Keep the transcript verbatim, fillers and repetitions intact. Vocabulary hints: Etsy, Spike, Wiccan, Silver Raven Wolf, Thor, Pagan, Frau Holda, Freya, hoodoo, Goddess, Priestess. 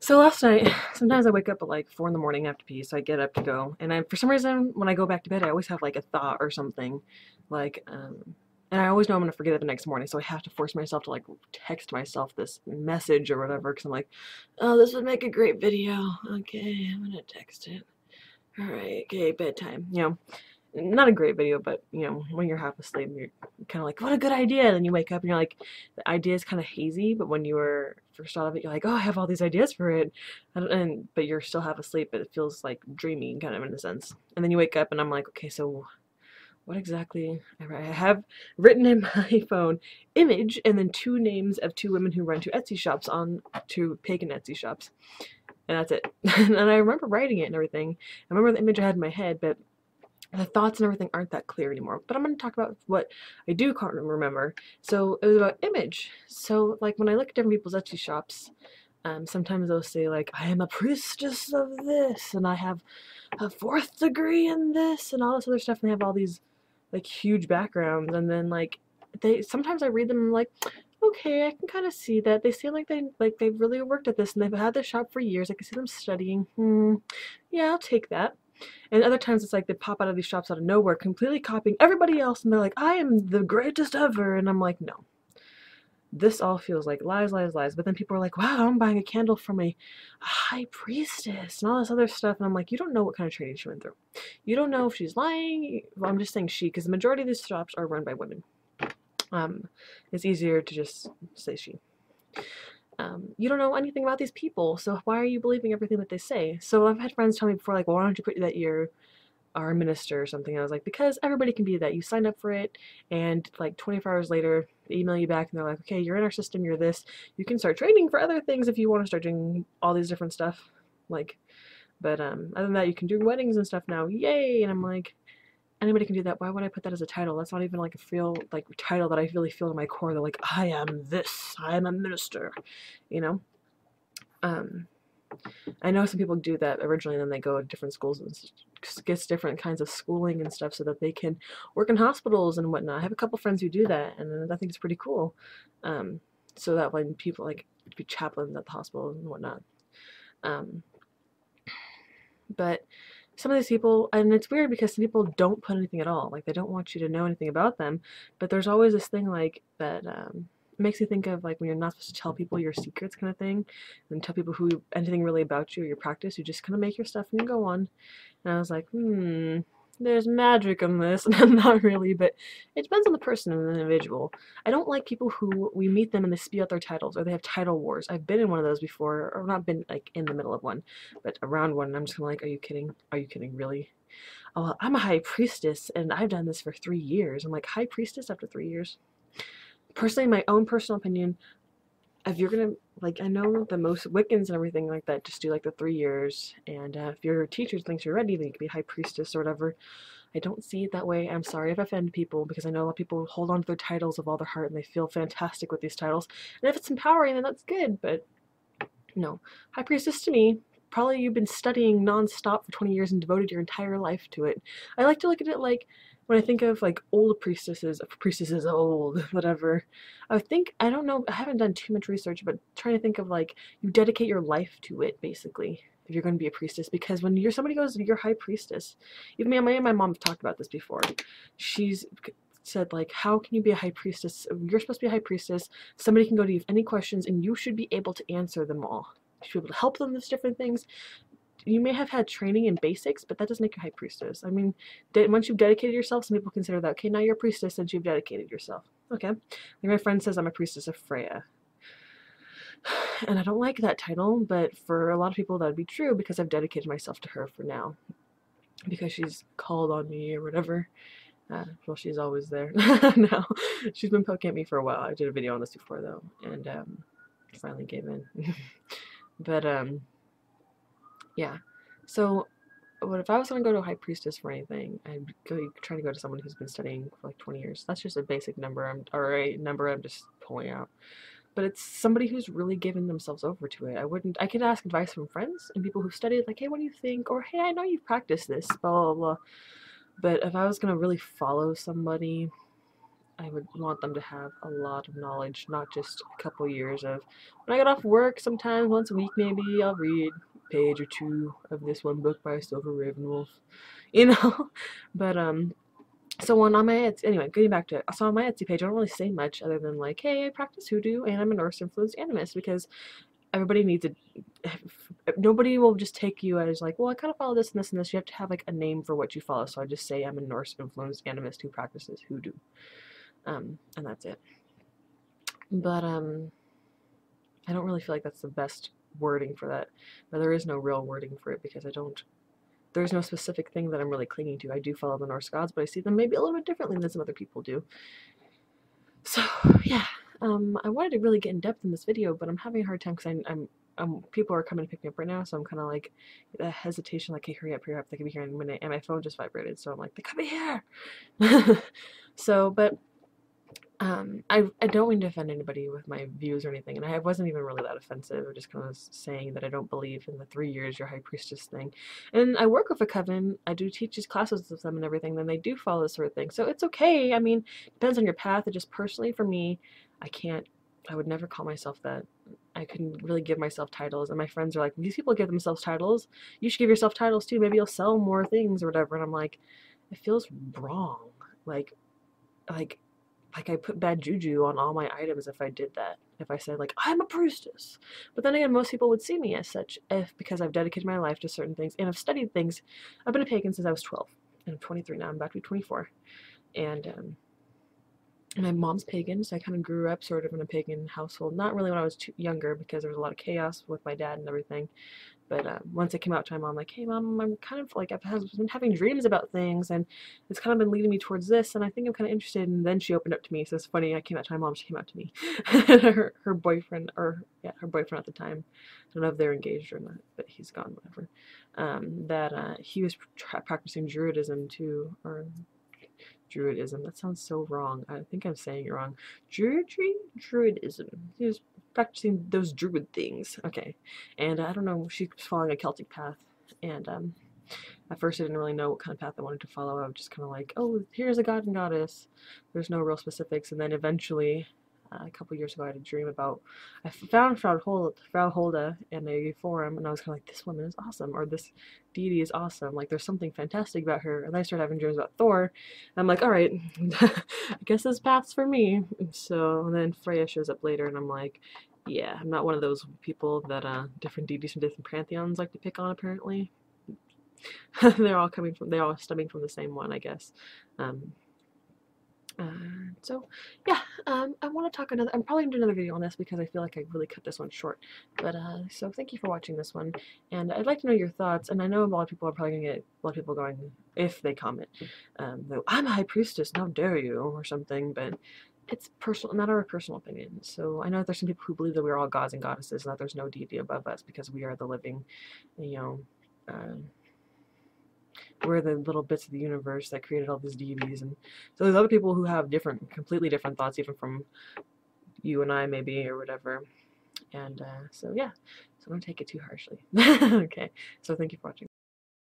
So last night, sometimes I wake up at like four in the morning after pee, so I get up to go, and I, for some reason when I go back to bed I always have like a thought or something, like, um, and I always know I'm going to forget it the next morning, so I have to force myself to like text myself this message or whatever, because I'm like, oh, this would make a great video, okay, I'm going to text it, alright, okay, bedtime, you know. Not a great video, but you know, when you're half asleep, you're kind of like, what a good idea, and then you wake up and you're like, the idea is kind of hazy, but when you were first thought of it, you're like, oh, I have all these ideas for it, I don't, and but you're still half asleep, but it feels like dreamy, kind of, in a sense, and then you wake up and I'm like, okay, so what exactly? I have written in my phone, image, and then two names of two women who run two Etsy shops on two Pagan Etsy shops, and that's it. And I remember writing it and everything, I remember the image I had in my head, but the thoughts and everything aren't that clear anymore, but I'm going to talk about what I do can't remember. So it was about image. So like when I look at different people's Etsy shops, um, sometimes they'll say like, I am a priestess of this, and I have a fourth degree in this, and all this other stuff, and they have all these like huge backgrounds, and then like they sometimes I read them and I'm like, okay, I can kind of see that. They seem like they like they've really worked at this, and they've had this shop for years. I can see them studying. Hmm, yeah, I'll take that. And other times it's like they pop out of these shops out of nowhere, completely copying everybody else, and they're like, I am the greatest ever, and I'm like, no. This all feels like lies, lies, lies, but then people are like, wow, I'm buying a candle from a, a high priestess, and all this other stuff, and I'm like, you don't know what kind of training she went through. You don't know if she's lying. Well, I'm just saying she, because the majority of these shops are run by women. Um, it's easier to just say she. Um, you don't know anything about these people, so why are you believing everything that they say? So I've had friends tell me before, like, well, why don't you put that you're our minister or something? And I was like, because everybody can be that. You signed up for it, and like twenty-four hours later, they email you back, and they're like, okay, you're in our system, you're this. You can start training for other things if you want to start doing all these different stuff. Like, but um, other than that, you can do weddings and stuff now. Yay! And I'm like, anybody can do that. Why would I put that as a title? That's not even like a feel like title that I really feel in my core. They're like, I am this. I am a minister, you know. Um, I know some people do that originally, and then they go to different schools and gets different kinds of schooling and stuff so that they can work in hospitals and whatnot. I have a couple friends who do that, and I think it's pretty cool. Um, so that when people like be chaplains at the hospital and whatnot, um, but. Some of these people, and it's weird because some people don't put anything at all. Like, they don't want you to know anything about them. But there's always this thing, like, that um, makes you think of, like, when you're not supposed to tell people your secrets kind of thing. And tell people who anything really about you or your practice. You just kind of make your stuff and you go on. And I was like, hmm, there's magic in this. And not really, but it depends on the person and the individual. I don't like people who, we meet them and they spew out their titles. Or they have title wars. I've been in one of those before. Or not been, like, in the middle of one. But around one. And I'm just kind of like, are you kidding? Are you kidding? Really? Oh, I'm a high priestess, and I've done this for three years. I'm like, high priestess after three years? Personally, my own personal opinion, if you're going to, like, I know the most Wiccans and everything like that just do, like, the three years. And uh, if your teacher thinks you're ready, then you can be high priestess or whatever. I don't see it that way. I'm sorry if I offend people, because I know a lot of people hold on to their titles of all their heart, and they feel fantastic with these titles. And if it's empowering, then that's good. But, no. High priestess to me, probably you've been studying non-stop for twenty years and devoted your entire life to it. I like to look at it like, when I think of like old priestesses, priestesses old, whatever, I think, I don't know, I haven't done too much research, but trying to think of like, you dedicate your life to it, basically, if you're going to be a priestess, because when you're, somebody goes, you're high priestess, even me and my mom have talked about this before, she's said like, how can you be a high priestess, you're supposed to be a high priestess, somebody can go to you with any questions, and you should be able to answer them all. You should be able to help them with different things. You may have had training in basics, but that doesn't make you high priestess. I mean, once you've dedicated yourself, some people consider that, okay, now you're a priestess since you've dedicated yourself. Okay. Like my friend says, I'm a priestess of Freya. And I don't like that title, but for a lot of people that would be true, because I've dedicated myself to her for now. Because she's called on me or whatever. Uh, well, she's always there now. She's been poking at me for a while. I did a video on this before, though, and um, finally gave in. But, um, yeah, so what if I was going to go to a high priestess for anything, I'd go, try to go to someone who's been studying for like twenty years. That's just a basic number, I'm, or a number I'm just pulling out. But it's somebody who's really given themselves over to it. I wouldn't, I could ask advice from friends and people who've studied, like, hey, what do you think? Or, hey, I know you've practiced this, blah, blah, blah. But if I was going to really follow somebody, I would want them to have a lot of knowledge, not just a couple years of, when I get off work sometimes, once a week maybe, I'll read a page or two of this one book by Silver Raven Wolf, you know, but, um, so on my Etsy, anyway, getting back to it, so on my Etsy page, I don't really say much other than like, hey, I practice hoodoo, and I'm an Norse-influenced animist, because everybody needs a, nobody will just take you as like, well, I kind of follow this and this and this, you have to have like a name for what you follow, so I just say I'm a Norse-influenced animist who practices hoodoo, um, and that's it, but, um, I don't really feel like that's the best wording for that, but there is no real wording for it, because I don't, there's no specific thing that I'm really clinging to. I do follow the Norse gods, but I see them maybe a little bit differently than some other people do. So, yeah. Um, I wanted to really get in depth in this video, but I'm having a hard time because I'm, I'm, people are coming to pick me up right now, so I'm kind of like, the hesitation, like, hey, hurry up, hurry up, they could be here in a minute, and my phone just vibrated, so I'm like, they could be here! So, but, um, I, I don't mean to offend anybody with my views or anything, and I wasn't even really that offensive, I'm just kind of saying that I don't believe in the three years your high priestess thing, and I work with a coven, I do teach these classes with them and everything, then they do follow this sort of thing, so it's okay, I mean, depends on your path, it just personally, for me, I can't, I would never call myself that. I couldn't really give myself titles, and my friends are like, these people give themselves titles, you should give yourself titles too, maybe you'll sell more things or whatever, and I'm like, it feels wrong, like, like, like I put bad juju on all my items if I did that, if I said like, I'm a priestess, but then again, most people would see me as such, if, because I've dedicated my life to certain things, and I've studied things, I've been a pagan since I was twelve, and I'm twenty-three now, I'm about to be twenty-four, and, um, my mom's pagan, so I kind of grew up sort of in a pagan household. Not really when I was too younger because there was a lot of chaos with my dad and everything. But uh, once I came out to my mom, like, hey, mom, I'm kind of like, I've been having dreams about things, and it's kind of been leading me towards this, and I think I'm kind of interested. And then she opened up to me, so it's funny. I came out to my mom, she came out to me. her, her boyfriend, or yeah, her boyfriend at the time, I don't know if they're engaged or not, but he's gone, whatever. Um, that uh, he was tra practicing Druidism too, or. Druidism. That sounds so wrong. I think I'm saying it wrong. Druidry? Druidism. He was practicing those druid things. Okay. And uh, I don't know, she was following a Celtic path. And um, at first I didn't really know what kind of path I wanted to follow. I was just kind of like, oh, here's a god and goddess. There's no real specifics. And then eventually, uh, a couple years ago, I had a dream about, I found Frau Holda, Frau Holda in a forum, and I was kind of like, this woman is awesome, or this deity is awesome, like there's something fantastic about her, and I started having dreams about Thor, and I'm like, alright, I guess this path's for me, and so and then Freya shows up later, and I'm like, yeah, I'm not one of those people that uh, different deities from different pantheons like to pick on, apparently. They're all coming from, they're all stemming from the same one, I guess. Um, Uh, so, yeah, um, I want to talk another, I'm probably going to do another video on this because I feel like I really cut this one short, but, uh, so thank you for watching this one, and I'd like to know your thoughts, and I know a lot of people are probably going to get a lot of people going, if they comment, um, though, I'm a high priestess, how dare you, or something, but it's personal, not our personal opinion, so I know there's some people who believe that we're all gods and goddesses, and that there's no deity above us because we are the living, you know, uh, we're the little bits of the universe that created all these deities, and so there's other people who have different, completely different thoughts, even from you and I, maybe, or whatever, and uh, so yeah, so don't take it too harshly. Okay, so thank you for watching.